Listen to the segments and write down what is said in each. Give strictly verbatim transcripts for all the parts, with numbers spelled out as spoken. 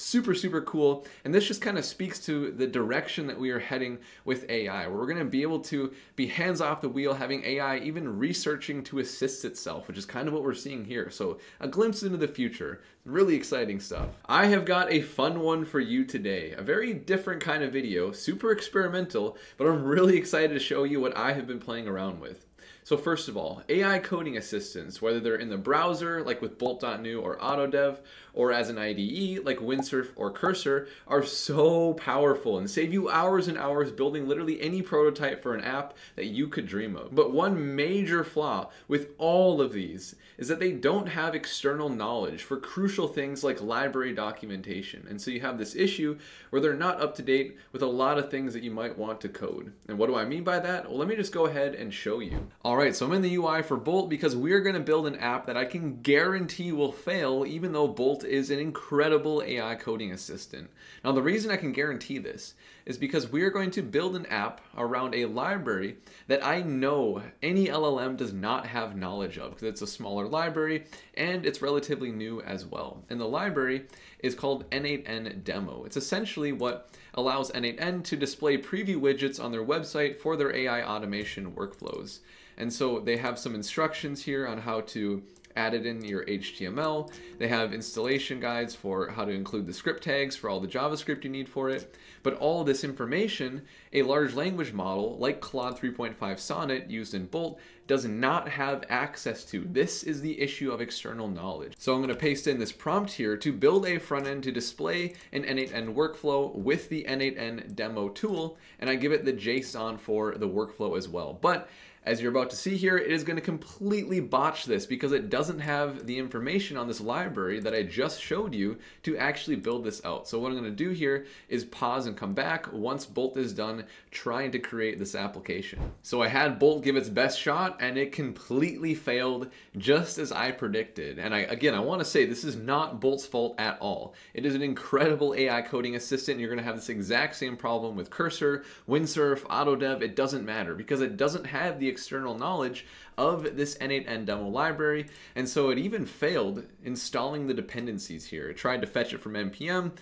Super, super cool. And this just kind of speaks to the direction that we are heading with A I, where we're going to be able to be hands off the wheel, having A I even researching to assist itself, which is kind of what we're seeing here. So a glimpse into the future, really exciting stuff. I have got a fun one for you today, a very different kind of video, super experimental, but I'm really excited to show you what I have been playing around with. So first of all, A I coding assistants, whether they're in the browser, like with Bolt dot new or oTToDev, or as an I D E, like Windsurf or Cursor, are so powerful and save you hours and hours building literally any prototype for an app that you could dream of. But one major flaw with all of these is that they don't have external knowledge for crucial things like library documentation. And so you have this issue where they're not up to date with a lot of things that you might want to code. And what do I mean by that? Well, let me just go ahead and show you. All All right, so I'm in the U I for Bolt because we're gonna build an app that I can guarantee will fail, even though Bolt is an incredible A I coding assistant. Now, the reason I can guarantee this is because we're going to build an app around a library that I know any L L M does not have knowledge of, because it's a smaller library and it's relatively new as well. And the library is called N eight N Demo. It's essentially what allows N eight N to display preview widgets on their website for their A I automation workflows. And so they have some instructions here on how to add it in your H T M L. They have installation guides for how to include the script tags for all the JavaScript you need for it. But all of this information, a large language model like Claude three point five Sonnet used in Bolt does not have access to. This is the issue of external knowledge. So I'm gonna paste in this prompt here to build a front end to display an N eight N workflow with the N eight N demo tool. And I give it the JSON for the workflow as well. But as you're about to see here, it is going to completely botch this because it doesn't have the information on this library that I just showed you to actually build this out. So what I'm going to do here is pause and come back once Bolt is done trying to create this application. So I had Bolt give its best shot and it completely failed just as I predicted. And I, again, I want to say this is not Bolt's fault at all. It is an incredible A I coding assistant. You're going to have this exact same problem with Cursor, Windsurf, oTToDev. It doesn't matter because it doesn't have the external knowledge of this N eight N demo library. And so it even failed installing the dependencies here. It tried to fetch it from N P M,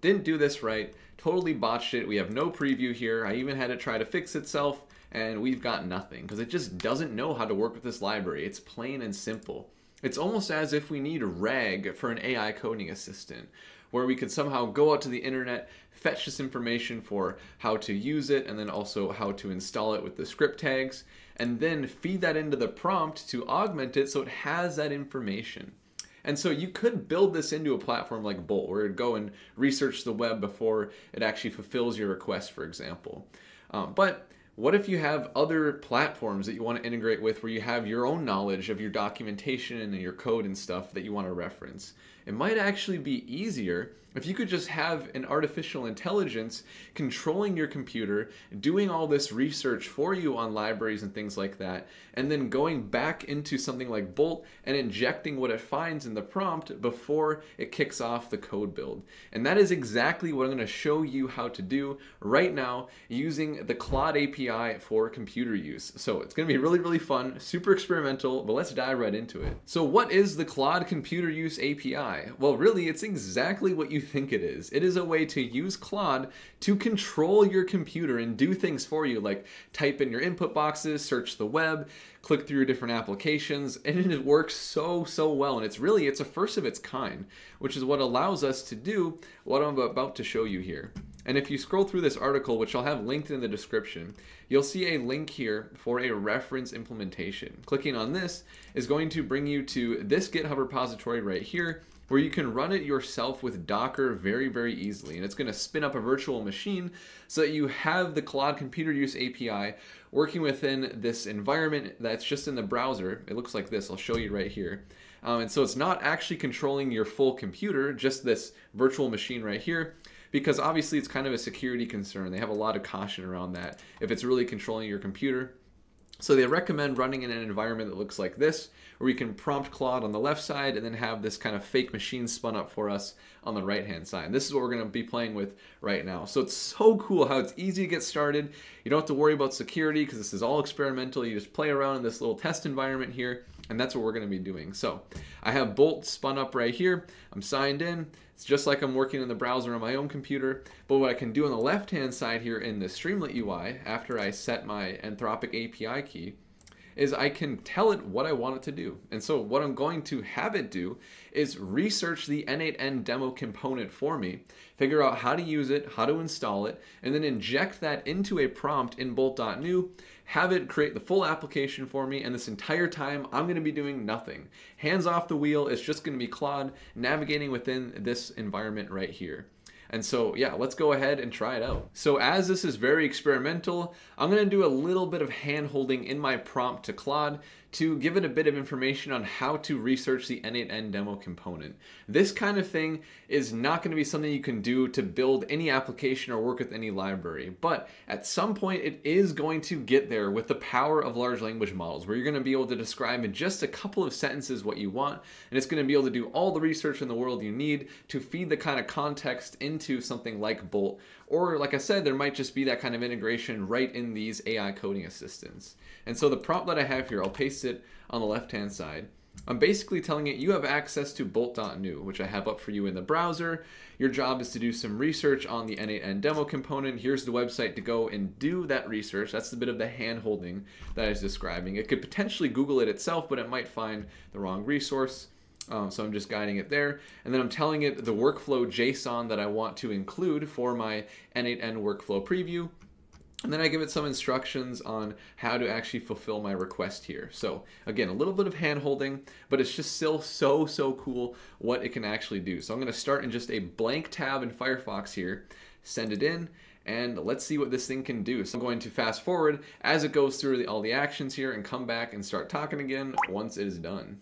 didn't do this right, totally botched it. We have no preview here. I even had it try to fix itself and we've got nothing because it just doesn't know how to work with this library. It's plain and simple. It's almost as if we need RAG for an A I coding assistant, where we could somehow go out to the internet, fetch this information for how to use it, and then also how to install it with the script tags, and then feed that into the prompt to augment it so it has that information. And so you could build this into a platform like Bolt, where it'd go and research the web before it actually fulfills your request, for example. Um, but what if you have other platforms that you want to integrate with where you have your own knowledge of your documentation and your code and stuff that you want to reference? It might actually be easier if you could just have an artificial intelligence controlling your computer, doing all this research for you on libraries and things like that, and then going back into something like Bolt and injecting what it finds in the prompt before it kicks off the code build. And that is exactly what I'm going to show you how to do right now using the Claude A P I for computer use. So it's going to be really, really fun, super experimental, but let's dive right into it. So what is the Claude Computer Use A P I? Well, really, it's exactly what you think it is. It is a way to use Claude to control your computer and do things for you, like type in your input boxes, search the web, click through different applications, and it works so, so well. And it's really, it's a first of its kind, which is what allows us to do what I'm about to show you here. And if you scroll through this article, which I'll have linked in the description, you'll see a link here for a reference implementation. Clicking on this is going to bring you to this GitHub repository right here, where you can run it yourself with Docker very, very easily. And it's gonna spin up a virtual machine so that you have the Claude Computer Use A P I working within this environment that's just in the browser. It looks like this, I'll show you right here. Um, and so it's not actually controlling your full computer, just this virtual machine right here, because obviously it's kind of a security concern. They have a lot of caution around that if it's really controlling your computer. So they recommend running in an environment that looks like this, where we can prompt Claude on the left side and then have this kind of fake machine spun up for us on the right-hand side. And this is what we're gonna be playing with right now. So it's so cool how it's easy to get started. You don't have to worry about security because this is all experimental. You just play around in this little test environment here. And that's what we're going to be doing. So I have Bolt spun up right here. I'm signed in. It's just like I'm working in the browser on my own computer. But what I can do on the left-hand side here in the Streamlit U I, after I set my Anthropic A P I key, is I can tell it what I want it to do. And so what I'm going to have it do is research the N eight N Demo component for me, figure out how to use it, how to install it, and then inject that into a prompt in Bolt dot new, have it create the full application for me, and this entire time, I'm gonna be doing nothing. Hands off the wheel, it's just gonna be Claude navigating within this environment right here. And so yeah, let's go ahead and try it out. So as this is very experimental, I'm gonna do a little bit of hand-holding in my prompt to Claude to give it a bit of information on how to research the N eight N Demo component. This kind of thing is not gonna be something you can do to build any application or work with any library, but at some point it is going to get there with the power of large language models, where you're gonna be able to describe in just a couple of sentences what you want, and it's gonna be able to do all the research in the world you need to feed the kind of context in into something like Bolt, or like I said, there might just be that kind of integration right in these A I coding assistants. And so the prompt that I have here, I'll paste it on the left-hand side. I'm basically telling it you have access to Bolt dot new, which I have up for you in the browser. Your job is to do some research on the N eight N Demo component. Here's the website to go and do that research. That's the bit of the hand-holding that I was describing. It could potentially Google it itself, but it might find the wrong resource. Um, so I'm just guiding it there. And then I'm telling it the workflow JSON that I want to include for my N eight N workflow preview. And then I give it some instructions on how to actually fulfill my request here. So again, a little bit of hand-holding, but it's just still so, so cool what it can actually do. So I'm gonna start in just a blank tab in Firefox here, send it in, and let's see what this thing can do. So I'm going to fast forward as it goes through the, all the actions here and come back and start talking again once it is done.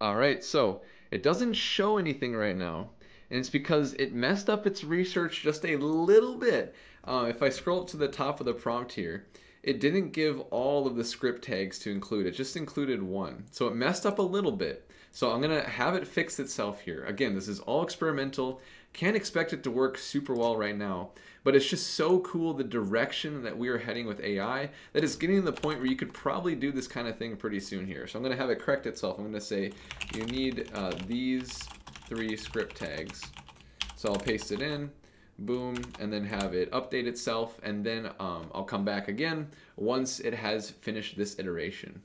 All right, so it doesn't show anything right now, and it's because it messed up its research just a little bit. Uh, if I scroll up to the top of the prompt here, it didn't give all of the script tags to include. It just included one. So it messed up a little bit. So I'm gonna have it fix itself here. Again, this is all experimental. Can't expect it to work super well right now, but it's just so cool the direction that we are heading with A I that it's getting to the point where you could probably do this kind of thing pretty soon here. So I'm gonna have it correct itself. I'm gonna say, you need uh, these three script tags. So I'll paste it in, boom, and then have it update itself. And then um, I'll come back again once it has finished this iteration.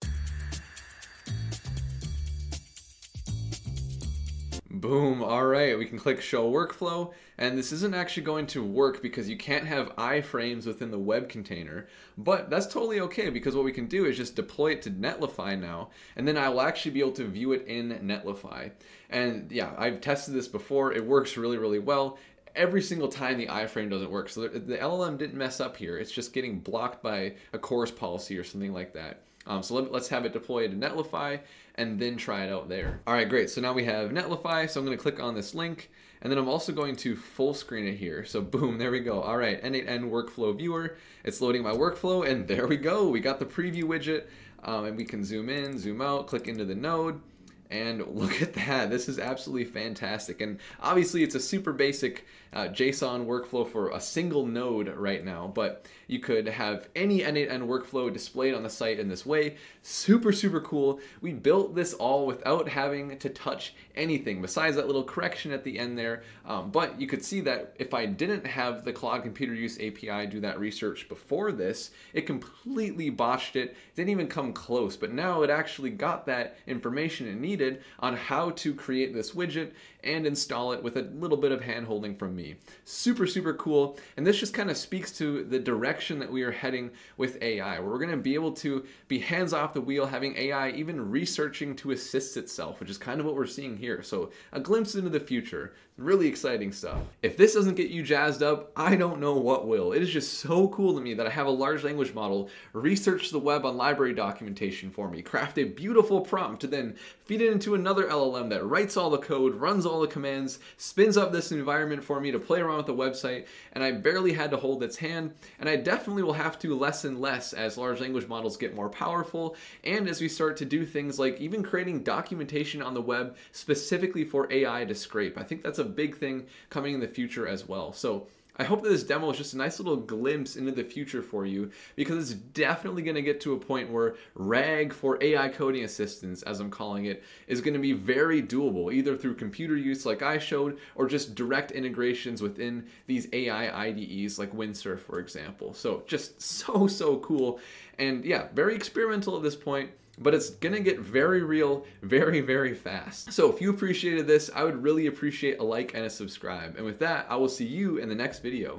Boom, all right, we can click show workflow, and this isn't actually going to work because you can't have iframes within the web container, but that's totally okay because what we can do is just deploy it to Netlify now, and then I will actually be able to view it in Netlify. And yeah, I've tested this before, it works really, really well. Every single time the iframe doesn't work. So the L L M didn't mess up here. It's just getting blocked by a chorus policy or something like that. Um, so let, let's have it deployed to Netlify and then try it out there. All right, great. So now we have Netlify. So I'm gonna click on this link, and then I'm also going to full screen it here. So boom, there we go. All right, N eight N workflow viewer. It's loading my workflow, and there we go. We got the preview widget, um, and we can zoom in, zoom out, click into the node. And look at that, this is absolutely fantastic. And obviously it's a super basic uh, JSON workflow for a single node right now, but you could have any N eight N workflow displayed on the site in this way. Super, super cool. We built this all without having to touch anything besides that little correction at the end there. Um, but you could see that if I didn't have the Claude Computer Use A P I do that research before this, it completely botched it. It didn't even come close, but now it actually got that information it needed on how to create this widget and install it with a little bit of hand-holding from me. Super, super cool. And this just kind of speaks to the direction that we are heading with A I, where we're gonna be able to be hands off the wheel, having A I even researching to assist itself, which is kind of what we're seeing here. So a glimpse into the future, really exciting stuff. If this doesn't get you jazzed up, I don't know what will. It is just so cool to me that I have a large language model research the web on library documentation for me, craft a beautiful prompt to then feed it it into another L L M that writes all the code, runs all the commands, spins up this environment for me to play around with the website, and I barely had to hold its hand, and I definitely will have to less and less as large language models get more powerful, and as we start to do things like even creating documentation on the web specifically for A I to scrape. I think that's a big thing coming in the future as well. So I hope that this demo is just a nice little glimpse into the future for you, because it's definitely going to get to a point where RAG for A I coding assistance, as I'm calling it, is going to be very doable, either through computer use like I showed, or just direct integrations within these A I I D Es like Windsurf, for example. So just so, so cool. And yeah, very experimental at this point, but it's gonna get very real very, very fast. So if you appreciated this, I would really appreciate a like and a subscribe. And with that, I will see you in the next video.